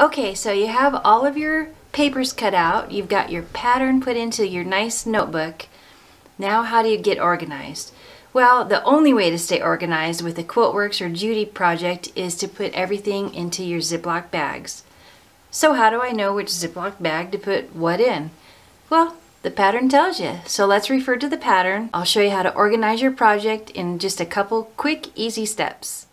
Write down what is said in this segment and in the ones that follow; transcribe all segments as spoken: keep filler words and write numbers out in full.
Okay, so you have all of your papers cut out. You've got your pattern put into your nice notebook. Now how do you get organized? Well, the only way to stay organized with a Quiltworx or Judy project is to put everything into your Ziploc bags. So how do I know which Ziploc bag to put what in? Well, the pattern tells you. So let's refer to the pattern. I'll show you how to organize your project in just a couple quick, easy steps.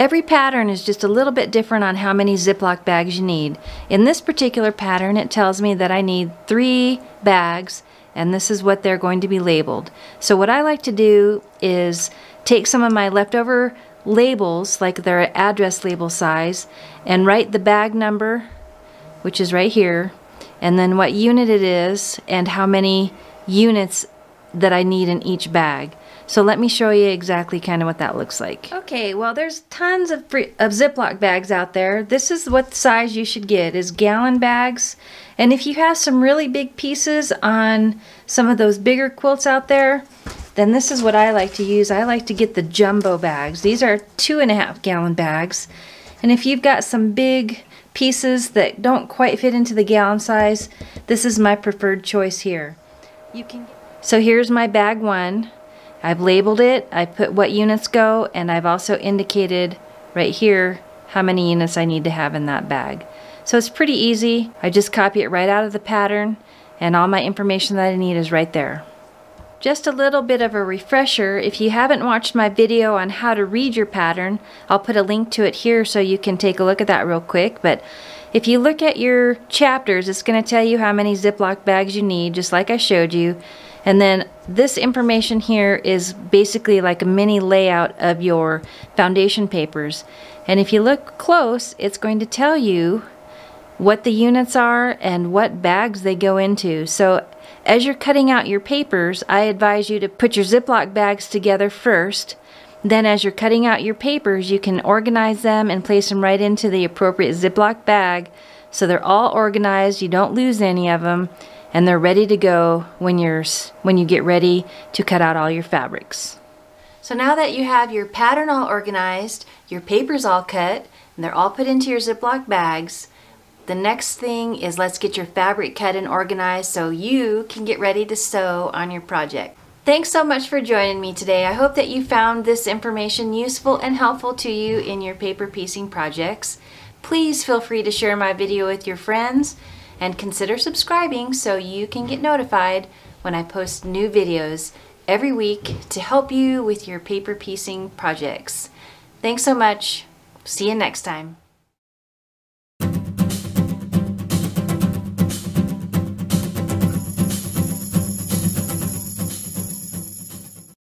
Every pattern is just a little bit different on how many Ziploc bags you need. In this particular pattern, it tells me that I need three bags, and this is what they're going to be labeled. So what I like to do is take some of my leftover labels, like their address label size, and write the bag number, which is right here, and then what unit it is and how many units that I need in each bag. So let me show you exactly kind of what that looks like. Okay, well there's tons of, free, of Ziploc bags out there. This is what size you should get, is gallon bags. And if you have some really big pieces on some of those bigger quilts out there, then this is what I like to use. I like to get the jumbo bags. These are two and a half gallon bags. And if you've got some big pieces that don't quite fit into the gallon size, this is my preferred choice here. You can. So here's my bag one. I've labeled it, I put what units go, and I've also indicated right here how many units I need to have in that bag. So it's pretty easy. I just copy it right out of the pattern, and all my information that I need is right there. Just a little bit of a refresher, if you haven't watched my video on how to read your pattern, I'll put a link to it here so you can take a look at that real quick. But if you look at your chapters, it's going to tell you how many Ziploc bags you need, just like I showed you. And then this information here is basically like a mini layout of your foundation papers. And if you look close, it's going to tell you what the units are and what bags they go into. So as you're cutting out your papers, I advise you to put your Ziploc bags together first. Then as you're cutting out your papers, you can organize them and place them right into the appropriate Ziploc bag so they're all organized, you don't lose any of them, and they're ready to go when you're when you get ready to cut out all your fabrics. So now that you have your pattern all organized, your papers all cut, and they're all put into your Ziploc bags, the next thing is let's get your fabric cut and organized so you can get ready to sew on your project. Thanks so much for joining me today. I hope that you found this information useful and helpful to you in your paper piecing projects. Please feel free to share my video with your friends. And consider subscribing so you can get notified when I post new videos every week to help you with your paper piecing projects. Thanks so much. See you next time.